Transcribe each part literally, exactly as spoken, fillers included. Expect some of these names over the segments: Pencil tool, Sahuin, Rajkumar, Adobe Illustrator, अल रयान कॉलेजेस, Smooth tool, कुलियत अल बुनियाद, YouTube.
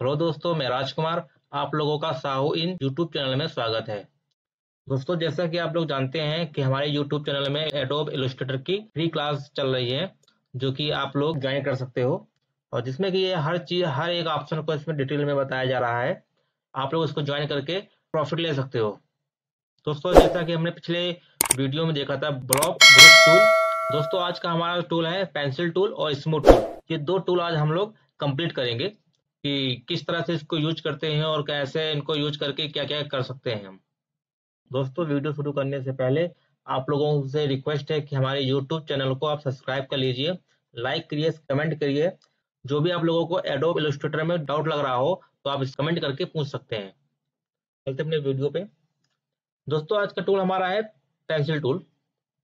Hello दोस्तों, मैं राजकुमार, आप लोगों का साहू इन यूट्यूब चैनल में स्वागत है। दोस्तों, जैसा कि आप लोग जानते हैं कि हमारे यूट्यूब चैनल में एडोब इलस्ट्रेटर की फ्री क्लास चल रही है, जो कि आप लोग ज्वाइन कर सकते हो, और जिसमें कि ये हर चीज हर एक ऑप्शन को इसमें डिटेल में बताया जा रहा है। आप लोग इसको ज्वाइन करके प्रॉफिट ले सकते हो। दोस्तों, जैसा कि हमने पिछले वीडियो में देखा था ब्लॉक ब्रश टूल, दोस्तों आज का हमारा टूल है पेंसिल टूल और स्मूथ टूल। ये दो टूल आज हम लोग कंप्लीट करेंगे कि किस तरह से इसको यूज करते हैं और कैसे इनको यूज करके क्या क्या कर सकते हैं हम। दोस्तों, वीडियो शुरू करने से पहले आप लोगों से रिक्वेस्ट है कि हमारे यूट्यूब चैनल को आप सब्सक्राइब कर लीजिए, लाइक करिए, कमेंट करिए। जो भी आप लोगों को एडोब इलस्ट्रेटर में डाउट लग रहा हो तो आप इस कमेंट करके पूछ सकते हैं। चलते अपने वीडियो पे। दोस्तों, आज का टूल हमारा है पेंसिल टूल।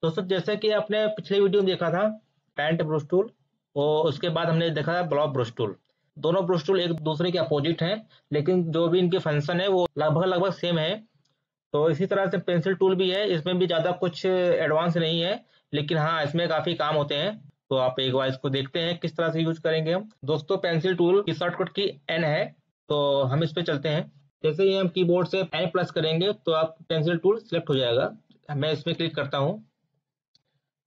दोस्तों, जैसे कि आपने पिछले वीडियो में देखा था पेंट ब्रश टूल और उसके बाद हमने देखा था ब्लॉक ब्रश टूल। दोनों ब्रश टूल एक दूसरे के अपोजिट हैं, लेकिन जो भी इनके फंक्शन है वो लगभग लगभग सेम है। तो इसी तरह से पेंसिल टूल भी है, इसमें भी ज़्यादा कुछ एडवांस नहीं है, लेकिन हाँ इसमें काफ़ी काम होते हैं। तो आप एक बार इसको देखते हैं किस तरह से यूज करेंगे हम। दोस्तों, पेंसिल टूल की शॉर्टकट की एन है, तो हम इस पे चलते हैं। जैसे ही हम कीबोर्ड से एन प्लस करेंगे तो आप पेंसिल टूल सिलेक्ट हो जाएगा। मैं इसमें क्लिक करता हूं।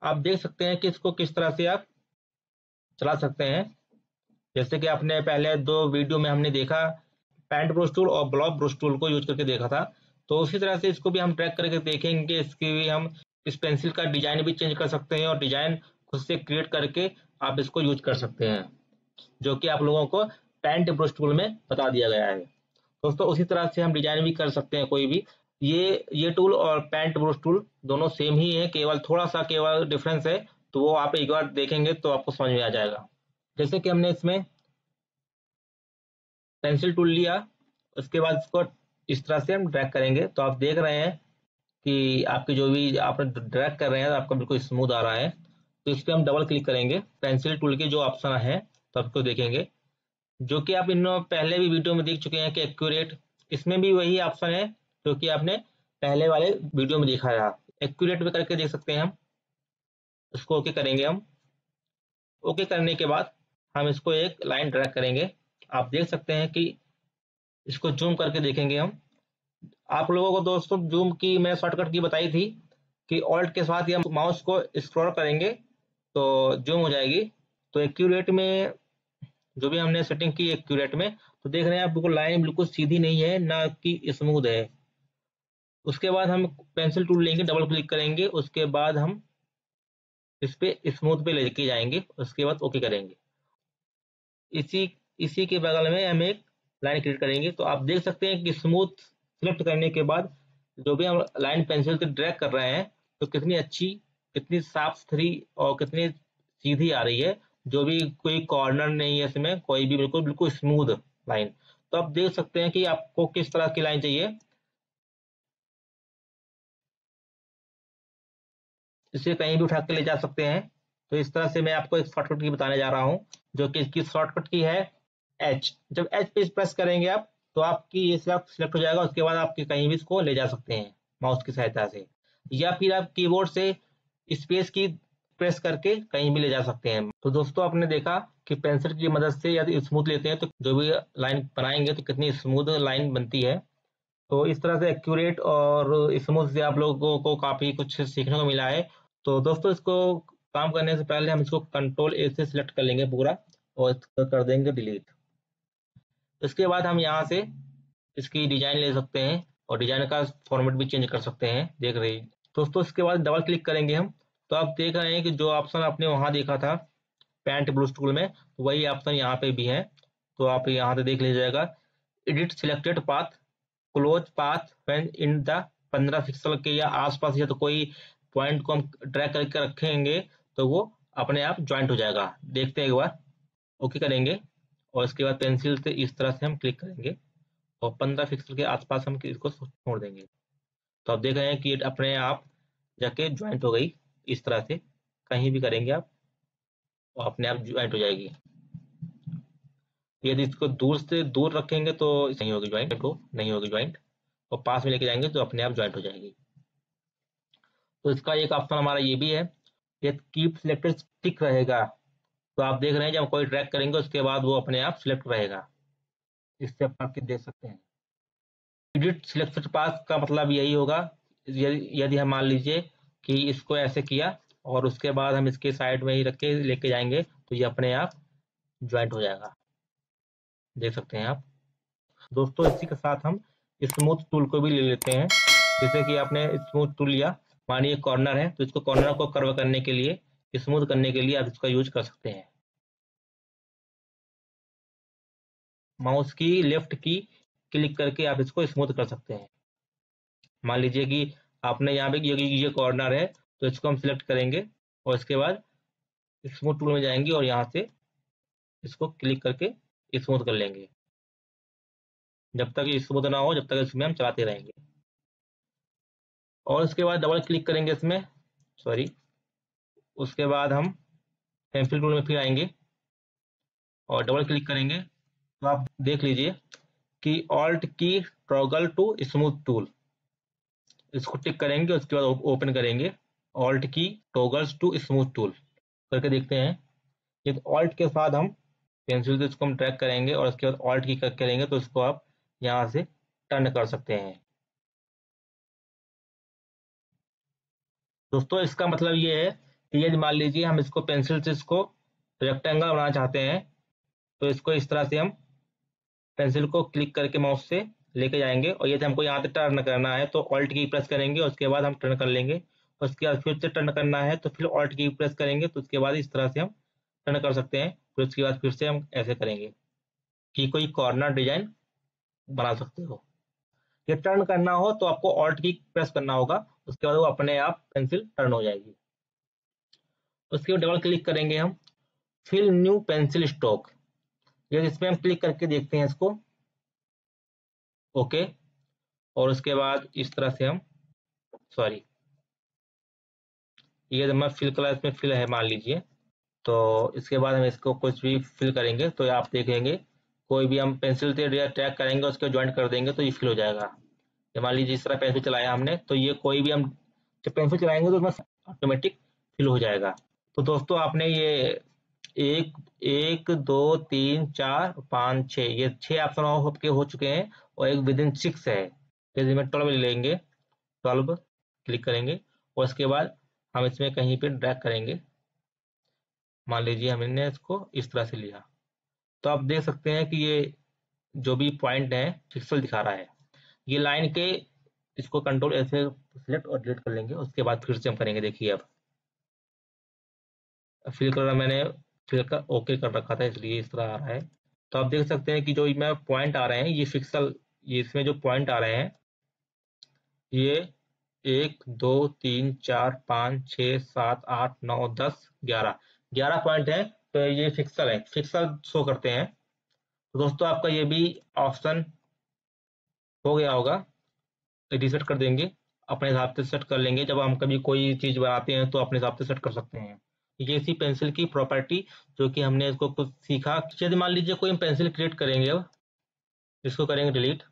आप देख सकते हैं कि इसको किस तरह से आप चला सकते हैं। जैसे कि आपने पहले दो वीडियो में हमने देखा पेंट ब्रश टूल और ब्लॉक ब्रश टूल को यूज करके देखा था, तो उसी तरह से इसको भी हम ट्रैक करके देखेंगे। इसकी भी हम इस पेंसिल का डिजाइन भी चेंज कर सकते हैं और डिजाइन खुद से क्रिएट करके आप इसको यूज कर सकते हैं, जो कि आप लोगों को पेंट ब्रश टूल में बता दिया गया है। दोस्तों, उसी तरह से हम डिजाइन भी कर सकते हैं कोई भी। ये ये टूल और पेंट ब्रश टूल दोनों सेम ही है, केवल थोड़ा सा केवल डिफरेंस है, तो वो आप एक बार देखेंगे तो आपको समझ में आ जाएगा। जैसे कि हमने इसमें पेंसिल टूल लिया, उसके बाद इसको इस तरह से हम ड्रैग करेंगे तो आप देख रहे हैं कि आपके जो भी आप ड्रैग कर रहे हैं तो आपका बिल्कुल स्मूथ आ रहा है। तो इस पर हम डबल क्लिक करेंगे पेंसिल टूल के जो ऑप्शन है तो आपको देखेंगे, जो कि आप इन पहले भी वीडियो में देख चुके हैं कि एक्यूरेट। इसमें भी वही ऑप्शन है जो कि आपने पहले वाले वीडियो में देखा था। एक्यूरेट में करके देख सकते हैं हम इसको। ओके करेंगे हम। ओके करने के बाद हम इसको एक लाइन ड्रैग करेंगे। आप देख सकते हैं कि इसको जूम करके देखेंगे हम। आप लोगों को दोस्तों जूम की मैं शॉर्टकट की बताई थी कि ऑल्ट के साथ हम माउस को स्क्रॉल करेंगे तो जूम हो जाएगी। तो एक्यूरेट में जो भी हमने सेटिंग की एक्यूरेट में, तो देख रहे हैं आप बिल्कुल लाइन बिल्कुल सीधी नहीं है ना कि स्मूथ है। उसके बाद हम पेंसिल टूल लेंगे, डबल क्लिक करेंगे, उसके बाद हम इस पे स्मूथ पे लेके जाएंगे, उसके बाद ओके करेंगे। इसी इसी के बगल में हम एक लाइन क्रिएट करेंगे। तो आप देख सकते हैं कि स्मूथ सिलेक्ट करने के बाद जो भी हम लाइन पेंसिल से ड्रैग कर रहे हैं तो कितनी अच्छी, कितनी साफ सुथरी और कितनी सीधी आ रही है। जो भी कोई कॉर्नर नहीं है इसमें, कोई भी बिल्कुल बिल्कुल स्मूथ लाइन। तो आप देख सकते हैं कि आपको किस तरह की लाइन चाहिए। इसे कहीं भी उठा के ले जा सकते हैं। तो इस तरह से मैं आपको एक शॉर्टकट की बताने जा रहा हूं, जो कि इसकी शॉर्टकट की है एच। जब एच पे प्रेस करेंगे आप तो आपकी ये सिलेक्ट हो जाएगा। उसके बाद आप कहीं भी इसको ले जा सकते हैं माउस की सहायता से, या फिर आप कीबोर्ड से स्पेस की प्रेस करके कहीं भी ले जा सकते हैं। तो दोस्तों, आपने देखा कि पेंसिल की मदद से यदि स्मूथ लेते हैं तो जो भी लाइन बनाएंगे तो कितनी स्मूथ लाइन बनती है। तो इस तरह से एक्यूरेट और स्मूथ से आप लोगों को काफ़ी कुछ सीखने को मिला है। तो दोस्तों, इसको काम करने से पहले हम इसको कंट्रोल ए से सिलेक्ट कर लेंगे पूरा और इसको कर देंगे डिलीट। इसके बाद हम यहाँ से इसकी डिजाइन ले सकते हैं और डिजाइन का फॉर्मेट भी चेंज कर सकते हैं, देख रहे हैं दोस्तों। इसके बाद डबल क्लिक करेंगे हम तो आप देख रहे हैं कि जो ऑप्शन आपने वहाँ देखा था पेंट ब्रश टूल में, वही ऑप्शन यहाँ पे भी है। तो आप यहाँ से देख लीजिएगा, edit selected path, close path when in the पंद्रह पिक्सल के या आसपास या तो कोई पॉइंट को हम ड्रैग करके रखेंगे तो वो अपने आप ज्वाइंट हो जाएगा। देखते हैं एक बार। ओके करेंगे और इसके बाद पेंसिल से इस तरह से हम क्लिक करेंगे और पंद्रह पिक्सल के आसपास हम इसको छोड़ देंगे। तो आप देख रहे हैं कि अपने आप जाके ज्वाइंट हो गई। इस तरह से कहीं भी करेंगे आप और अपने आप ज्वाइंट हो जाएगी। यदि इसको दूर से दूर रखेंगे तो नहीं होगी ज्वाइंट, तो नहीं होगी ज्वाइंट, और पास में लेके जाएंगे तो अपने आप ज्वाइंट हो जाएगी। तो इसका एक ऑप्शन हमारा ये भी है, यदि कीप सिलेक्टेड टिक रहेगा तो आप देख रहे हैं जब कोई ड्रैग करेंगे उसके बाद वो अपने आप सिलेक्ट रहेगा। स्टेप आपके देख सकते हैं। एडिट सिलेक्टेड पाथ का मतलब यही होगा, यदि हम मान लीजिए कि इसको ऐसे किया और उसके बाद हम इसके साइड में ही रख के लेके जाएंगे तो ये अपने आप ज्वाइंट हो जाएगा, देख सकते हैं आप। दोस्तों इसी के साथ हम स्मूथ टूल को भी ले लेते हैं। जैसे कि आपने स्मूथ टूल लिया, मानिए कॉर्नर है तो इसको कॉर्नर को कर्व करने के लिए, स्मूथ करने के लिए आप इसका यूज कर सकते हैं। माउस की लेफ्ट की क्लिक करके आप इसको स्मूथ कर सकते हैं। मान लीजिए कि आपने यहाँ पे ये कॉर्नर है तो इसको हम सिलेक्ट करेंगे और इसके बाद स्मूथ टूल में जाएंगे और यहाँ से इसको क्लिक करके स्मूथ कर लेंगे। जब तक ये स्मूथ ना हो जब तक इसमें हम चलाते रहेंगे। और उसके बाद डबल क्लिक करेंगे इसमें, सॉरी, उसके बाद हम पेंसिल टूल में फिर आएंगे और डबल क्लिक करेंगे तो आप देख लीजिए कि ऑल्ट की ट्रॉगल टू स्मूथ टूल, इसको टिक करेंगे उसके बाद ओपन करेंगे ऑल्ट की टॉगल्स टू स्मूथ टूल करके देखते हैं। ये ऑल्ट के साथ हम पेंसिल से इसको हम ट्रैक करेंगे और उसके बाद ऑल्ट की क्लिक करेंगे तो इसको आप यहाँ से टर्न कर सकते हैं। दोस्तों इसका मतलब ये है कि यदि मान लीजिए हम इसको पेंसिल से इसको रेक्टेंगल बनाना चाहते हैं तो इसको इस तरह से हम पेंसिल को क्लिक करके माउस से लेके जाएंगे और यदि हमको यहाँ से टर्न करना है तो ऑल्ट की प्रेस करेंगे और उसके बाद हम टर्न कर लेंगे। उसके बाद फिर से टर्न करना है तो फिर ऑल्ट की प्रेस करेंगे तो उसके बाद इस तरह से हम टर्न कर सकते हैं। फिर उसके बाद फिर से हम ऐसे करेंगे कि कोई कॉर्नर डिजाइन बना सकते हो। ये टर्न करना हो तो आपको ऑल्ट की प्रेस करना होगा, उसके बाद वो अपने आप पेंसिल टर्न हो जाएगी। उसके बाद डबल क्लिक करेंगे हम फिल न्यू पेंसिल स्टॉक, ये इसमें हम क्लिक करके देखते हैं इसको, ओके। और उसके बाद इस तरह से हम, सॉरी, ये मैं फिल कलर इसमें फिल है मान लीजिए, तो इसके बाद हम इसको कुछ भी फिल करेंगे तो आप देखेंगे कोई भी हम पेंसिल से टैग करेंगे उसको ज्वाइंट कर देंगे तो ये फिल हो जाएगा। मान लीजिए इस तरह पेंसिल चलाया हमने तो ये कोई भी हम जब पेंसिल चलाएंगे तो उसमें ऑटोमेटिक फिल हो जाएगा। तो दोस्तों आपने ये एक एक दो तीन चार पाँच छः, ये छः ऑप्शन आपके हो चुके हैं और एक विदिन सिक्स है। जैसे मैं ट्वेल्व ले लेंगे, ट्वेल्व क्लिक करेंगे और उसके बाद हम इसमें कहीं पे ड्रैग करेंगे। मान लीजिए हमने इसको इस तरह से लिया तो आप देख सकते हैं कि ये जो भी पॉइंट है पिक्सल दिखा रहा है। ये लाइन के इसको कंट्रोल ऐसे सिलेक्ट और डिलीट कर लेंगे, उसके बाद फिर से हम करेंगे। देखिए अब फिल कलर मैंने फिल का ओके कर रखा था इसलिए इस तरह आ रहा है। तो आप देख सकते हैं कि जो मैं पॉइंट आ रहे हैं ये पिक्सल, ये इसमें जो पॉइंट आ रहे हैं ये एक दो तीन चार पाँच छः सात आठ नौ दस ग्यारह, ग्यारह पॉइंट है तो ये पिक्सल है, पिक्सल शो करते हैं। तो दोस्तों आपका ये भी ऑप्शन हो गया होगा। रिसेट कर देंगे, अपने हिसाब से सेट कर लेंगे। जब हम कभी कोई चीज़ बनाते हैं तो अपने हिसाब से सेट कर सकते हैं। ये इसी पेंसिल की प्रॉपर्टी जो कि हमने इसको कुछ सीखा। यदि मान लीजिए कोई हम पेंसिल क्रिएट करेंगे, अब इसको करेंगे डिलीट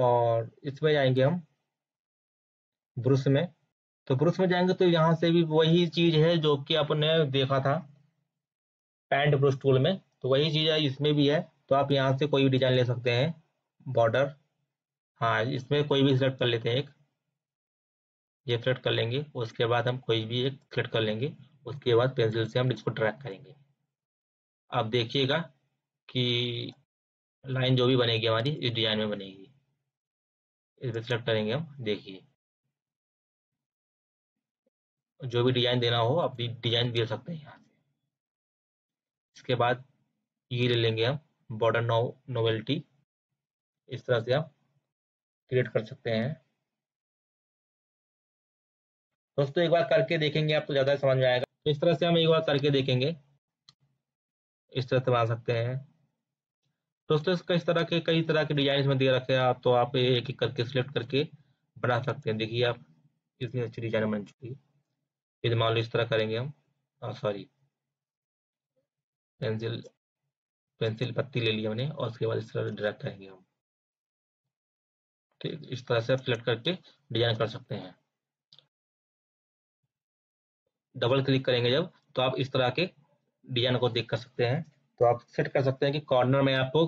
और इसमें जाएंगे हम ब्रश में, तो ब्रश में जाएंगे तो यहाँ से भी वही चीज़ है जो कि आपने देखा था पैंट ब्रश टूल में, तो वही चीज़ है इसमें भी है। तो आप यहाँ से कोई भी डिजाइन ले सकते हैं, बॉर्डर, हाँ इसमें कोई भी सिलेक्ट कर लेते हैं। एक ये सिलेक्ट कर लेंगे, उसके बाद हम कोई भी एक सिलेक्ट कर लेंगे, उसके बाद पेंसिल से हम इसको ड्रैग करेंगे। आप देखिएगा कि लाइन जो भी बनेगी हमारी इस डिजाइन में बनेगी। इस पर सिलेक्ट करेंगे हम, देखिए जो भी डिजाइन देना हो आप भी डिजाइन दे सकते हैं यहाँ से। इसके बाद ये ले लेंगे हम बॉर्डर नो नोवेल्टी, इस तरह से आप क्रिएट कर सकते हैं। दोस्तों एक बार करके देखेंगे आपको तो ज़्यादा समझ में आएगा। तो इस तरह से हम एक बार करके देखेंगे, इस तरह से बना सकते हैं। दोस्तों इसका इस तरह के कई तरह के डिजाइन इसमें दे रखे हैं आप, तो आप एक एक करके सिलेक्ट करके बना सकते हैं। देखिए आप इतनी अच्छी डिजाइन बन चुकी है। यदि मान लो इस तरह करेंगे हम, सॉरी पेंसिल पेंसिल पत्ती ले लिया हमने और उसके बाद इस तरह से ड्रैग करेंगे हम, ठीक। इस तरह से फ्लिप करके डिजाइन कर सकते हैं। डबल क्लिक करेंगे जब तो आप इस तरह के डिजाइन को देख कर सकते हैं। तो आप सेट कर सकते हैं कि कॉर्नर में आपको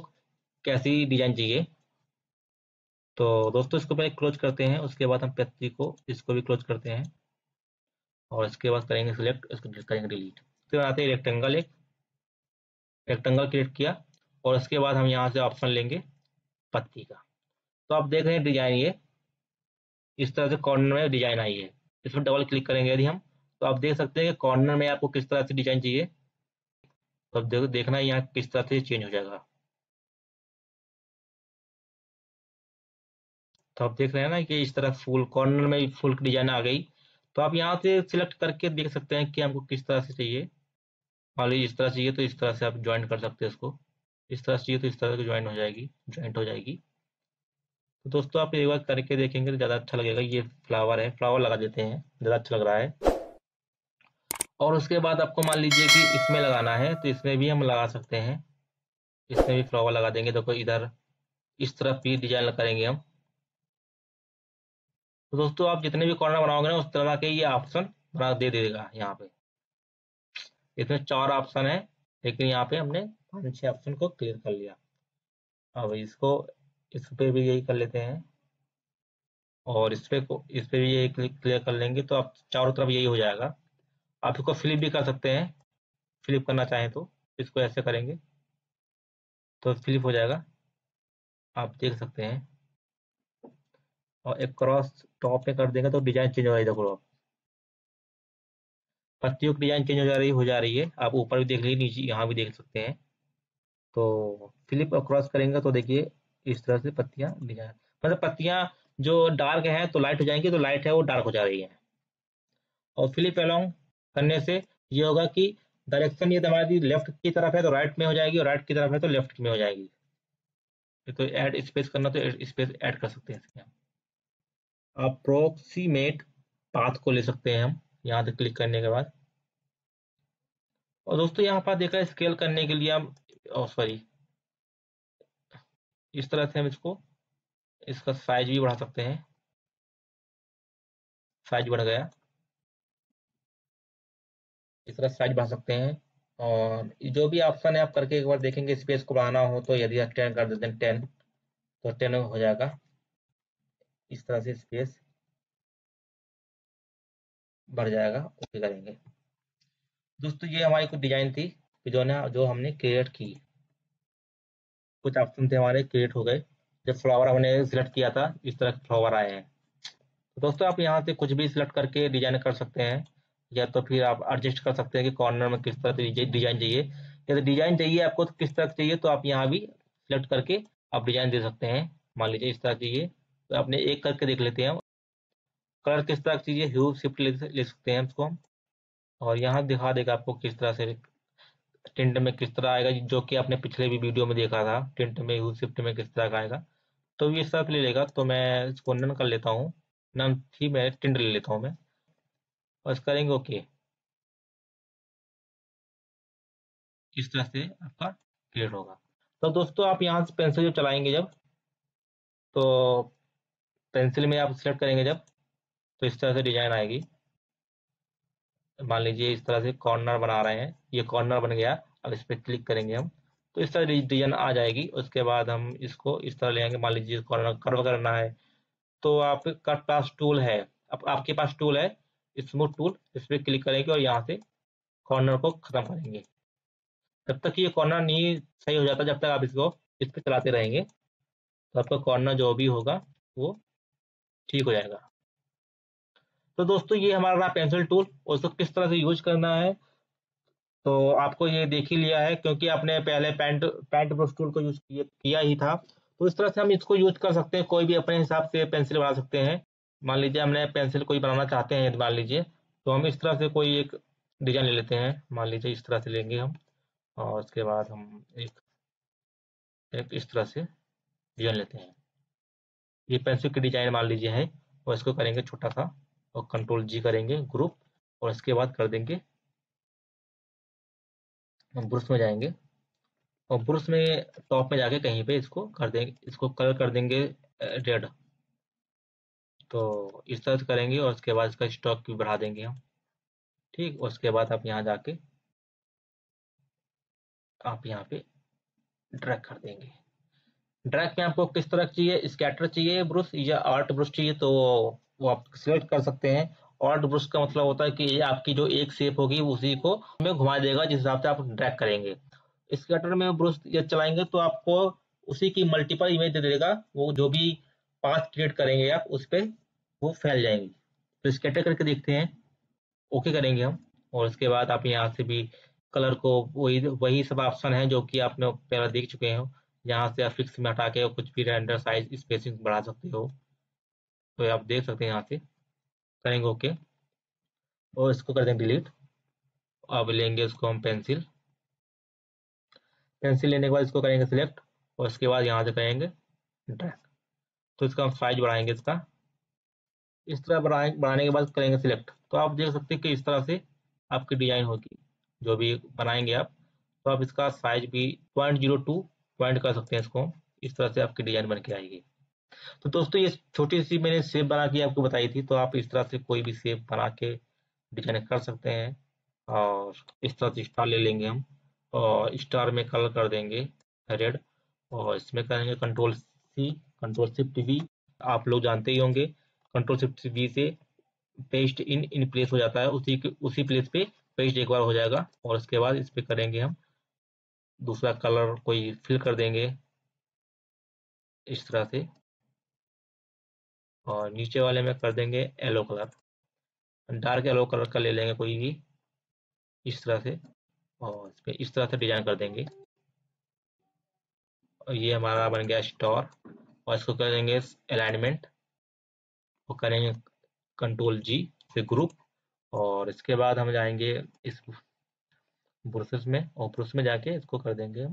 कैसी डिजाइन चाहिए। तो दोस्तों इसको पहले क्लोज करते हैं, उसके बाद हम पत्ती को इसको भी क्लोज करते हैं और इसके बाद करेंगे सिलेक्ट, इसको करेंगे डिलीट। फिर आते हैं रेक्टेंगल, एक रेक्टेंगल क्रिएट किया और उसके बाद हम यहाँ से ऑप्शन लेंगे पत्ती का। तो आप देख रहे हैं डिजाइन ये इस तरह से कॉर्नर में डिजाइन आई है। इस पर डबल क्लिक करेंगे यदि हम, तो आप देख सकते हैं कि कॉर्नर में आपको किस तरह से डिजाइन चाहिए। तो देखो देखना यहाँ किस तरह से चेंज हो जाएगा। तो आप देख रहे हैं ना कि इस तरह फुल कॉर्नर में फुल डिजाइन आ गई। तो आप यहाँ से सिलेक्ट करके देख सकते हैं कि हमको किस तरह से चाहिए। और इस तरह चाहिए तो इस तरह से आप ज्वाइन कर सकते हैं इसको, इस तरह चाहिए तो इस तरह से ज्वाइन हो जाएगी, ज्वाइंट हो जाएगी। तो दोस्तों आप एक बार करके देखेंगे तो ज़्यादा अच्छा लगेगा। ये फ्लावर है, फ्लावर लगा देते हैं, ज़्यादा अच्छा लग रहा है। और उसके बाद आपको मान लीजिए कि इसमें लगाना है तो इसमें भी हम लगा सकते हैं, इसमें भी फ्लावर लगा देंगे। देखो तो इधर इस तरफ भी डिजाइन करेंगे हम। तो दोस्तों आप जितने भी कॉर्नर बनाओगे ना उस तरह के ये ऑप्शन बना दे देगा। यहाँ पे इसमें चार ऑप्शन है लेकिन यहाँ पे हमने पाँच छः ऑप्शन को क्लियर कर लिया। अब इसको इस पे भी यही कर लेते हैं और इस पे को इस पे भी यही क्लियर कर लेंगे। तो आप चारों तरफ यही हो जाएगा। आप इसको फ्लिप भी कर सकते हैं, फ्लिप करना चाहें तो इसको ऐसे करेंगे तो फ्लिप हो जाएगा, आप देख सकते हैं। और एक क्रॉस टॉप में कर देंगे तो डिजाइन चेंज हो रही है। देखो पत्तियों की डिजाइन चेंज हो जा रही हो जा रही है। आप ऊपर भी देख लीजिए, नीचे यहाँ भी देख सकते हैं। तो फ्लिप और क्रॉस करेंगे तो देखिए इस तरह से पत्तियां डिजाइन, मतलब पत्तियां जो डार्क हैं तो लाइट हो जाएंगी, तो लाइट है वो डार्क हो जा रही है। और फ्लिप अलोंग करने से ये होगा कि डायरेक्शन ये हमारी लेफ्ट की तरफ है तो राइट में हो जाएगी और राइट की तरफ है तो लेफ्ट में हो जाएगी। तो ऐड स्पेस करना तो स्पेस ऐड कर सकते हैं। अप्रोक्सीमेट पाथ को ले सकते हैं हम यहाँ से क्लिक करने के बाद। और दोस्तों यहाँ पर देखा स्केल करने के लिए हम सॉरी इस तरह से हम इसको इसका साइज भी बढ़ा सकते हैं। साइज बढ़ गया, इस तरह साइज बढ़ा सकते हैं। और जो भी ऑप्शन है आप करके एक बार देखेंगे। स्पेस को बढ़ाना हो तो यदि आप टेन कर देते हैं टेन तो टेन हो जाएगा। इस तरह से स्पेस बढ़ जाएगा, ओके करेंगे। दोस्तों ये हमारी कुछ डिजाइन थी जो ना जो हमने क्रिएट की। कुछ ऑप्शन थे हमारे क्रिएट हो गए। जब फ्लावर हमने सिलेक्ट किया था इस तरह के फ्लावर आए हैं। तो दोस्तों आप यहाँ से कुछ भी सिलेक्ट करके डिजाइन कर सकते हैं, या तो फिर आप एडजस्ट कर सकते हैं कि कॉर्नर में किस तरह से डिजाइन चाहिए। या तो डिजाइन चाहिए आपको तो किस तरह से चाहिए तो आप यहाँ भी सिलेक्ट करके आप डिजाइन दे सकते हैं। मान लीजिए इस तरह चाहिए तो आपने एक करके देख लेते हैं। कलर किस तरह की चीज़ें ह्यू शिफ्ट ले सकते हैं उसको हम। और यहाँ दिखा देगा आपको किस तरह से टिंट में किस तरह आएगा, जो कि आपने पिछले भी वीडियो में देखा था टिंट में ह्यू शिफ्ट में किस तरह का आएगा। तो ये सब ले लेगा। तो मैं इसको नन कर लेता हूँ, नन थी मैं टिंट ले लेता हूँ मैं और इसका करेंगे ओके। इस तरह से आपका क्लियर होगा। तो दोस्तों आप यहाँ से पेंसिल जब चलाएंगे जब तो पेंसिल में आप सिलेक्ट करेंगे जब तो इस तरह से डिजाइन आएगी। मान लीजिए इस तरह से कॉर्नर बना रहे हैं, ये कॉर्नर बन गया। अब इस पर क्लिक करेंगे हम तो इस तरह डिजाइन आ जाएगी। उसके बाद हम इसको इस तरह ले आएंगे। मान लीजिए कॉर्नर कर्व करना है तो आपका पास टूल है, अब आपके पास टूल है स्मूथ टूल, इस पर क्लिक करेंगे और यहाँ से कॉर्नर को खत्म करेंगे। जब तक ये कॉर्नर नहीं सही हो जाता जब तक आप इसको इस पर चलाते रहेंगे तो आपका कॉर्नर जो भी होगा वो ठीक हो जाएगा। तो दोस्तों ये हमारा रहा पेंसिल टूल, उसको किस तरह से यूज करना है तो आपको ये देख ही लिया है क्योंकि आपने पहले पेंट पेंट ब्रश टूल को यूज किया ही था। तो इस तरह से हम इसको यूज कर सकते हैं, कोई भी अपने हिसाब से पेंसिल बना सकते हैं। मान लीजिए हमने पेंसिल कोई बनाना चाहते हैं, मान लीजिए तो हम इस तरह से कोई एक डिजाइन ले लेते हैं। मान लीजिए इस तरह से लेंगे हम और उसके बाद हम एक, एक इस तरह से डिजाइन लेते हैं। ये पेंसिल की डिजाइन मान लीजिए है और इसको करेंगे छोटा सा और कंट्रोल जी करेंगे ग्रुप और इसके बाद कर देंगे ब्रश में जाएंगे और ब्रश में टॉप में जाके कहीं पे इसको कर देंगे, इसको कलर कर देंगे रेड। तो इस तरह से करेंगे और उसके बाद इसका स्टॉक भी बढ़ा देंगे हम, ठीक। और उसके बाद आप यहाँ जाके आप यहाँ पे ड्रैग कर देंगे। ड्रैग में आपको किस तरह चाहिए, स्कैटर चाहिए ब्रश या आर्ट ब्रश चाहिए, तो वो आप सिलेक्ट कर सकते हैं। आर्ट ब्रश का मतलब होता है कि आपकी जो एक शेप होगी उसी को में घुमा देगा जिस हिसाब से आप ड्रैग करेंगे। स्कैटर में ब्रश चलाएंगे तो आपको उसी की मल्टीपल इमेज दे देगा, वो जो भी पाथ क्रिएट करेंगे आप उस पर वो फैल जाएंगी। तो स्कैटर करके देखते हैं, ओके करेंगे हम, और उसके बाद आप यहाँ से भी कलर को वही वही सब ऑप्शन है जो कि आपने पहले देख चुके हैं। यहाँ से आप फिक्स में हटा के कुछ भी रेंडर साइज स्पेसिंग बढ़ा सकते हो, तो आप देख सकते हैं। यहाँ से करेंगे ओके और इसको कर देंगे डिलीट। अब लेंगे इसको हम पेंसिल, पेंसिल लेने के बाद इसको करेंगे सिलेक्ट और उसके बाद यहाँ से करेंगे ड्रैग। तो इसका हम साइज बढ़ाएंगे, इसका इस तरह बढ़ाए बढ़ाने के बाद करेंगे सिलेक्ट। तो आप देख सकते हैं कि इस तरह से आपकी डिजाइन होगी जो भी बनाएंगे आप। तो आप इसका साइज भी पॉइंट जीरो टू पॉइंट कर सकते हैं इसको, इस तरह से आपकी डिजाइन बन के आएगी। तो दोस्तों ये छोटी सी मैंने शेप बना के आपको बताई थी, तो आप इस तरह से कोई भी शेप बना के डिजाइन कर सकते हैं। और इस तरह से स्टार ले लेंगे हम और स्टार में कलर कर देंगे रेड और इसमें करेंगे control C, control shift V. आप लोग जानते ही होंगे कंट्रोल शिफ्ट वी से पेस्ट इन इन प्लेस हो जाता है, उसी उसी प्लेस पे पेस्ट एक बार हो जाएगा। और उसके बाद इस पे करेंगे हम दूसरा कलर कोई फिल कर देंगे इस तरह से और नीचे वाले में कर देंगे yellow colour, dark yellow colour का ले लेंगे कोई भी इस तरह से और इस पे इस तरह से डिजाइन कर देंगे। और ये हमारा बन गया स्टार और इसको कर देंगे अलाइनमेंट और करेंगे कंट्रोल जी से ग्रुप। और इसके बाद हम जाएंगे इस ब्रशेस में और ब्रश में जाके इसको कर देंगे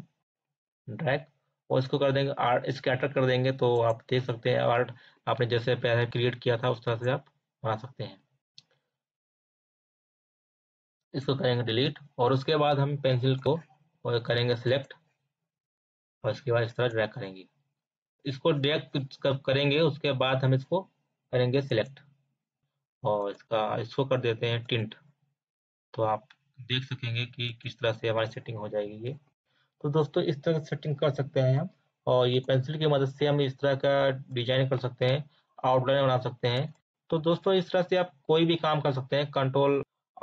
ड्रैग और इसको कर देंगे आर्ट स्कैटर कर देंगे। तो आप देख सकते हैं आर्ट आपने जैसे पहले क्रिएट किया था उस तरह से आप बना सकते हैं। इसको करेंगे डिलीट और उसके बाद हम पेंसिल को और करेंगे सिलेक्ट और इसके बाद इस तरह ड्रैग करेंगे। इसको ड्रैग कब करेंगे उसके बाद हम इसको करेंगे सिलेक्ट और इसका इसको कर देते हैं टिंट। तो आप देख सकेंगे कि किस तरह से हमारी सेटिंग हो जाएगी ये। तो दोस्तों इस तरह से सेटिंग कर सकते हैं हम और ये पेंसिल की मदद से हम इस तरह का डिजाइन कर सकते हैं, आउटलाइन बना सकते हैं। तो दोस्तों इस तरह से आप कोई भी काम कर सकते हैं। कंट्रोल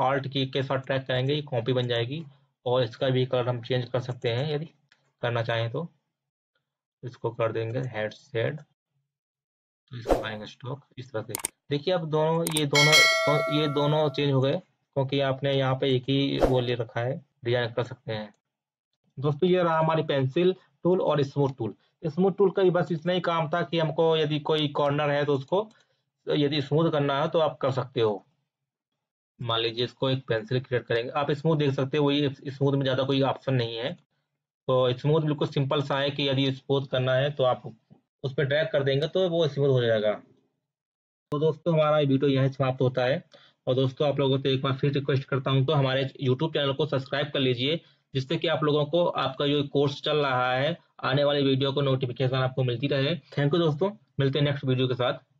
ऑल्ट की के साथ ट्रैक करेंगे, ये कॉपी बन जाएगी और इसका भी कलर हम चेंज कर सकते हैं यदि करना चाहें तो। इसको कर देंगे हेड सेड तो इसको आएंगे स्टॉक इस तरह से। देखिए अब दोनों ये दोनों ये दोनों चेंज हो गए क्योंकि आपने यहाँ पे एक ही वो ले रखा है, डिजाइन कर सकते हैं। दोस्तों ये रहा हमारी पेंसिल टूल और स्मूथ टूल। स्मूथ टूल का बस इतना ही काम था कि हमको यदि कोई कॉर्नर है तो उसको यदि स्मूथ करना है तो आप कर सकते हो। मान लीजिए इसको एक पेंसिल क्रिएट करेंगे, आप स्मूथ देख सकते हो, वही स्मूथ में ज़्यादा कोई ऑप्शन नहीं है। तो स्मूथ बिल्कुल सिंपल सा है कि यदि स्मूथ करना है तो आप उस पर ड्रैग कर देंगे तो वो स्मूथ हो जाएगा। तो दोस्तों हमारा वीडियो यहीं समाप्त होता है और दोस्तों आप लोगों से एक बार फिर रिक्वेस्ट करता हूं तो हमारे YouTube चैनल को सब्सक्राइब कर लीजिए जिससे कि आप लोगों को आपका जो कोर्स चल रहा है आने वाले वीडियो को नोटिफिकेशन आपको मिलती रहे। थैंक यू दोस्तों, मिलते हैं नेक्स्ट वीडियो के साथ।